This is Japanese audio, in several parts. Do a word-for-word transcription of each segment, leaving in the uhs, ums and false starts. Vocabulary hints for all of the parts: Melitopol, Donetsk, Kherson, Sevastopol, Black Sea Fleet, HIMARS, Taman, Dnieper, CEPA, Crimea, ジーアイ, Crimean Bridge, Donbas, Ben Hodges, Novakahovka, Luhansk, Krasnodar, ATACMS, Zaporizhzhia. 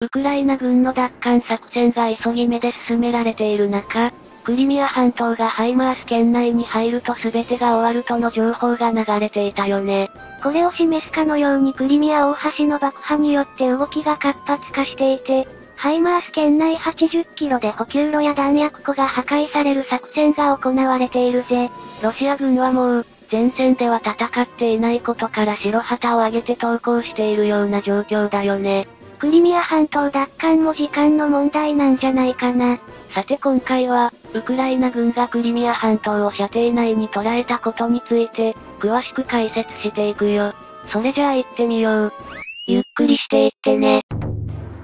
ウクライナ軍の奪還作戦が急ぎ目で進められている中、クリミア半島がハイマース圏内に入ると全てが終わるとの情報が流れていたよね。これを示すかのようにクリミア大橋の爆破によって動きが活発化していて、ハイマース圏内はちじゅっキロで補給路や弾薬庫が破壊される作戦が行われているぜ。ロシア軍はもう、前線では戦っていないことから白旗を上げて投降しているような状況だよね。クリミア半島奪還も時間の問題なんじゃないかな。さて今回は、ウクライナ軍がクリミア半島を射程内に捉えたことについて、詳しく解説していくよ。それじゃあ行ってみよう。ゆっくりしていってね。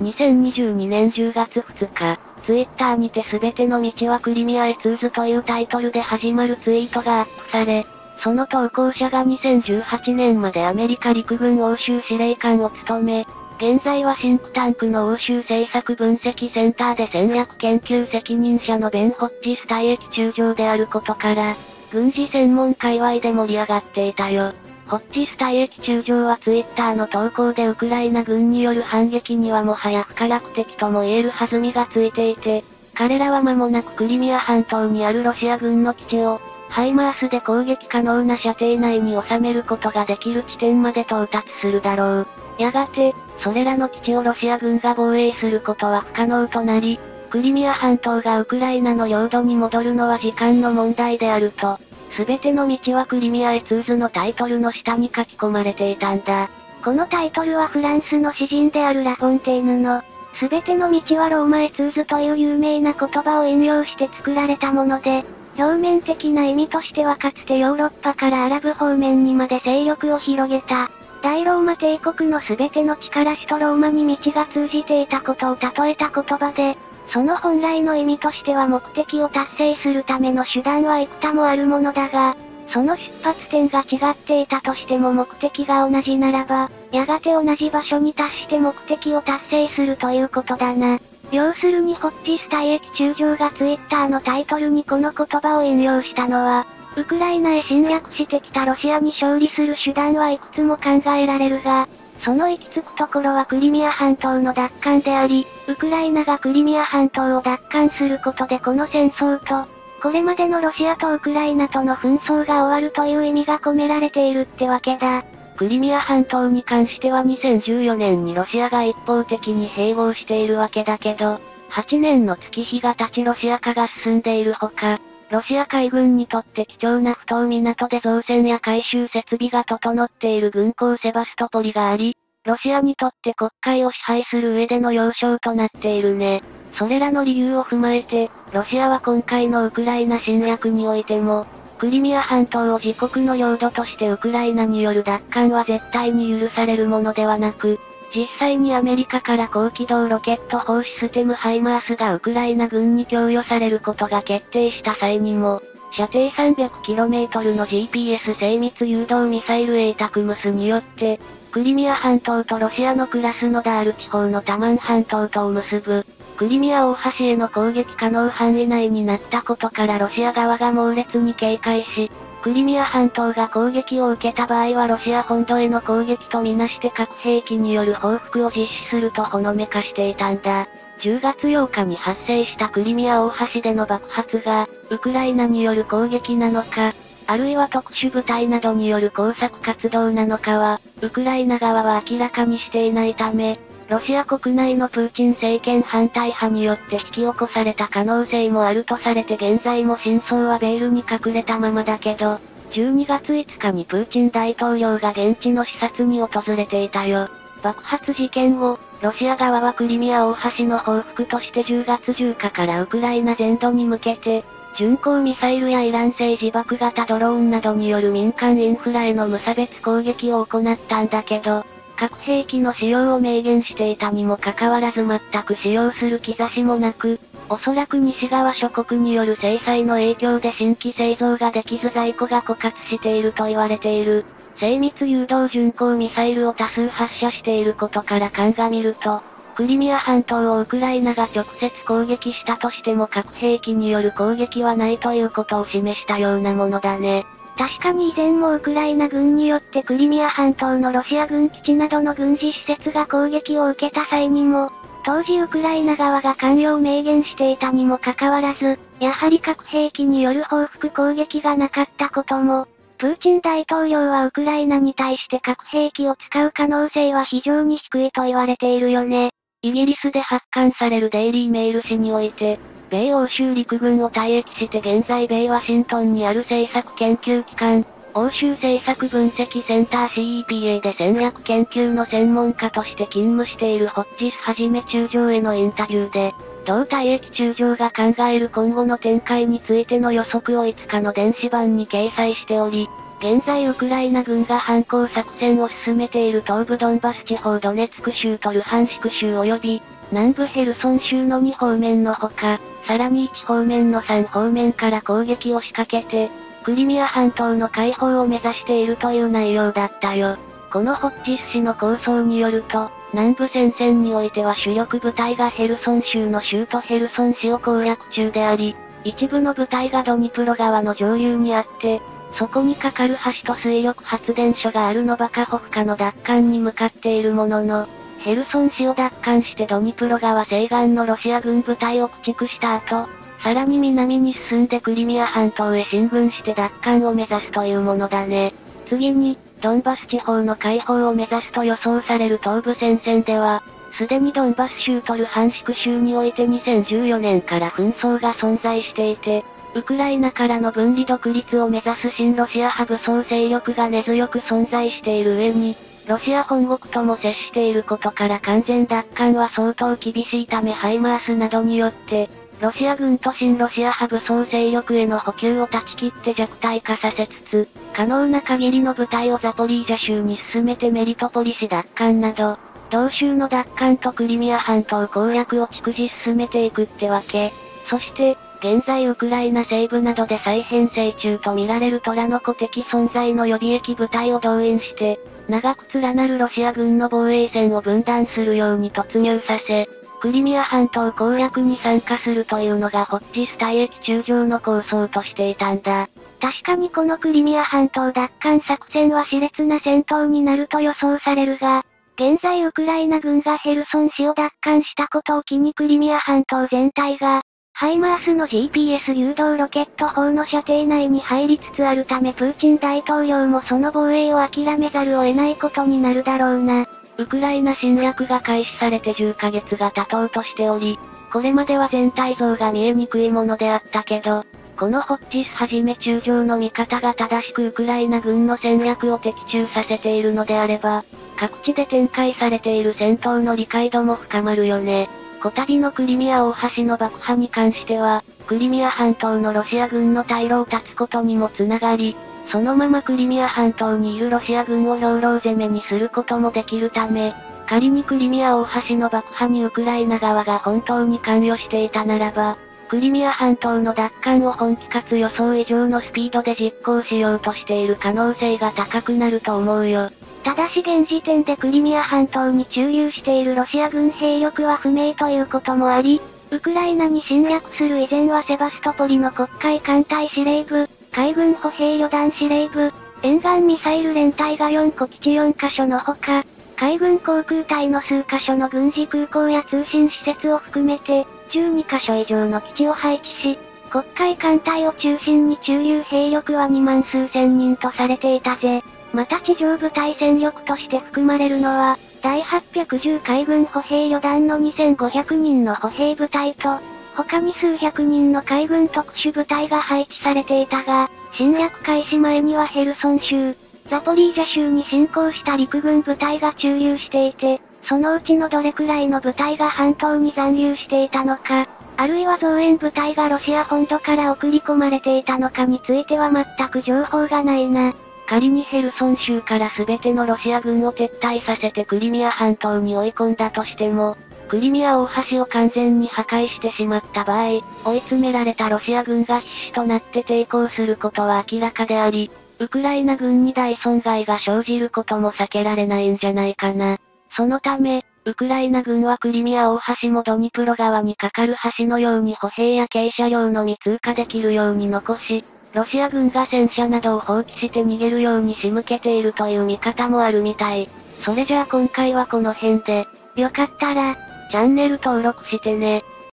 にせんにじゅうにねんじゅうがつふつか、ツイッターにて全ての道はクリミアへ通ずというタイトルで始まるツイートがアップされ、その投稿者がにせんじゅうはちねんまでアメリカ陸軍欧州司令官を務め、現在はシンクタンクの欧州政策分析センターで戦略研究責任者のベン・ホッジス退役中将であることから、軍事専門界隈で盛り上がっていたよ。ホッジス退役中将はツイッターの投稿でウクライナ軍による反撃にはもはや不可逆的とも言える弾みがついていて、彼らは間もなくクリミア半島にあるロシア軍の基地を、ハイマースで攻撃可能な射程内に収めることができる地点まで到達するだろう。やがて、それらの基地をロシア軍が防衛することは不可能となり、クリミア半島がウクライナの領土に戻るのは時間の問題であると、すべての道はクリミアへ通ずのタイトルの下に書き込まれていたんだ。このタイトルはフランスの詩人であるラフォンテーヌの、すべての道はローマへ通ずという有名な言葉を引用して作られたもので、表面的な意味としてはかつてヨーロッパからアラブ方面にまで勢力を広げた。大ローマ帝国のすべての力士とローマに道が通じていたことを例えた言葉で、その本来の意味としては目的を達成するための手段はいくたもあるものだが、その出発点が違っていたとしても目的が同じならば、やがて同じ場所に達して目的を達成するということだな。要するにホッジス退役中将がツイッターのタイトルにこの言葉を引用したのは、ウクライナへ侵略してきたロシアに勝利する手段はいくつも考えられるが、その行き着くところはクリミア半島の奪還であり、ウクライナがクリミア半島を奪還することでこの戦争と、これまでのロシアとウクライナとの紛争が終わるという意味が込められているってわけだ。クリミア半島に関してはにせんじゅうよねんにロシアが一方的に併合しているわけだけど、はちねんの月日が経ちロシア化が進んでいるほか、ロシア海軍にとって貴重な不当港で造船や回収設備が整っている軍港セバストポリがあり、ロシアにとって黒海を支配する上での要衝となっているね。それらの理由を踏まえて、ロシアは今回のウクライナ侵略においても、クリミア半島を自国の領土としてウクライナによる奪還は絶対に許されるものではなく、実際にアメリカから高機動ロケット砲システムハイマースがウクライナ軍に供与されることが決定した際にも、射程 さんびゃくキロメートル の ジーピーエス 精密誘導ミサイルエイタクムスによって、クリミア半島とロシアのクラスノダール地方のタマン半島とを結ぶ、クリミア大橋への攻撃可能範囲内になったことからロシア側が猛烈に警戒し、クリミア半島が攻撃を受けた場合はロシア本土への攻撃とみなして核兵器による報復を実施するとほのめかしていたんだ。じゅうがつようかに発生したクリミア大橋での爆発が、ウクライナによる攻撃なのか、あるいは特殊部隊などによる工作活動なのかは、ウクライナ側は明らかにしていないため、ロシア国内のプーチン政権反対派によって引き起こされた可能性もあるとされて現在も真相はベールに隠れたままだけど、じゅうにがついつかにプーチン大統領が現地の視察に訪れていたよ。爆発事件後、ロシア側はクリミア大橋の報復としてじゅうがつじゅうにちからウクライナ全土に向けて、巡航ミサイルやイラン製自爆型ドローンなどによる民間インフラへの無差別攻撃を行ったんだけど、核兵器の使用を明言していたにもかかわらず全く使用する兆しもなく、おそらく西側諸国による制裁の影響で新規製造ができず在庫が枯渇していると言われている。精密誘導巡航ミサイルを多数発射していることから鑑みると、クリミア半島をウクライナが直接攻撃したとしても核兵器による攻撃はないということを示したようなものだね。確かに以前もウクライナ軍によってクリミア半島のロシア軍基地などの軍事施設が攻撃を受けた際にも、当時ウクライナ側が関与を明言していたにもかかわらず、やはり核兵器による報復攻撃がなかったことも、プーチン大統領はウクライナに対して核兵器を使う可能性は非常に低いと言われているよね。イギリスで発刊されるデイリーメール誌において、米欧州陸軍を退役して現在米ワシントンにある政策研究機関、欧州政策分析センター シーイーピーエー で戦略研究の専門家として勤務しているホッジスはじめ中将へのインタビューで、同退役中将が考える今後の展開についての予測をいつかの電子版に掲載しており、現在ウクライナ軍が反攻作戦を進めている東部ドンバス地方ドネツク州とルハンシク州及び、南部ヘルソン州のに方面のほか、さらにいち方面のさん方面から攻撃を仕掛けて、クリミア半島の解放を目指しているという内容だったよ。このホッジス氏の構想によると、南部戦線においては主力部隊がヘルソン州の州都ヘルソン市を攻略中であり、一部の部隊がドニプロ川の上流にあって、そこに架かる橋と水力発電所があるノバカホフカの奪還に向かっているものの、ヘルソン市を奪還してドニプロ川西岸のロシア軍部隊を駆逐した後、さらに南に進んでクリミア半島へ進軍して奪還を目指すというものだね。次に、ドンバス地方の解放を目指すと予想される東部戦線では、すでにドンバス州とルハンシク州においてにせんじゅうよねんから紛争が存在していて、ウクライナからの分離独立を目指す親ロシア派武装勢力が根強く存在している上に、ロシア本国とも接していることから完全奪還は相当厳しいためハイマースなどによって、ロシア軍と親ロシア派武装勢力への補給を断ち切って弱体化させつつ、可能な限りの部隊をザポリージャ州に進めてメリトポリ市奪還など、同州の奪還とクリミア半島攻略を逐次進めていくってわけ。そして、現在ウクライナ西部などで再編成中と見られる虎の子的存在の予備役部隊を動員して、長く連なるロシア軍の防衛線を分断するように突入させ、クリミア半島攻略に参加するというのがホッジス退役中将の構想としていたんだ。確かにこのクリミア半島奪還作戦は熾烈な戦闘になると予想されるが、現在ウクライナ軍がヘルソン市を奪還したことを機にクリミア半島全体が、ハイマースの ジーピーエス 誘導ロケット砲の射程内に入りつつあるためプーチン大統領もその防衛を諦めざるを得ないことになるだろうな。ウクライナ侵略が開始されてじゅっかげつが経とうとしており、これまでは全体像が見えにくいものであったけど、このホッジスはじめ中将の見方が正しくウクライナ軍の戦略を的中させているのであれば、各地で展開されている戦闘の理解度も深まるよね。こたびのクリミア大橋の爆破に関しては、クリミア半島のロシア軍の退路を断つことにもつながり、そのままクリミア半島にいるロシア軍を兵糧攻めにすることもできるため、仮にクリミア大橋の爆破にウクライナ側が本当に関与していたならば、クリミア半島の奪還を本気かつ予想以上のスピードで実行しようとしている可能性が高くなると思うよ。ただし現時点でクリミア半島に駐留しているロシア軍兵力は不明ということもあり、ウクライナに侵略する以前はセバストポリの黒海艦隊司令部、海軍歩兵旅団司令部、沿岸ミサイル連隊がよんこ基地よんカ所のほか、海軍航空隊の数カ所の軍事空港や通信施設を含めて、じゅうにカ所以上の基地を配置し、黒海艦隊を中心に駐留兵力はにまん数千人とされていたぜ。また地上部隊戦力として含まれるのは、第はっぴゃくじゅう海軍歩兵旅団のにせんごひゃくにんの歩兵部隊と、他に数百人の海軍特殊部隊が配置されていたが、侵略開始前にはヘルソン州、ザポリージャ州に侵攻した陸軍部隊が駐留していて、そのうちのどれくらいの部隊が半島に残留していたのか、あるいは増援部隊がロシア本土から送り込まれていたのかについては全く情報がないな。仮にヘルソン州から全てのロシア軍を撤退させてクリミア半島に追い込んだとしても、クリミア大橋を完全に破壊してしまった場合、追い詰められたロシア軍が必死となって抵抗することは明らかであり、ウクライナ軍に大損害が生じることも避けられないんじゃないかな。そのため、ウクライナ軍はクリミア大橋もドニプロ川に架かる橋のように歩兵や軽車両のみ通過できるように残し、ロシア軍が戦車などを放棄して逃げるように仕向けているという見方もあるみたい。それじゃあ今回はこの辺で、よかったら、チャンネル登録してね。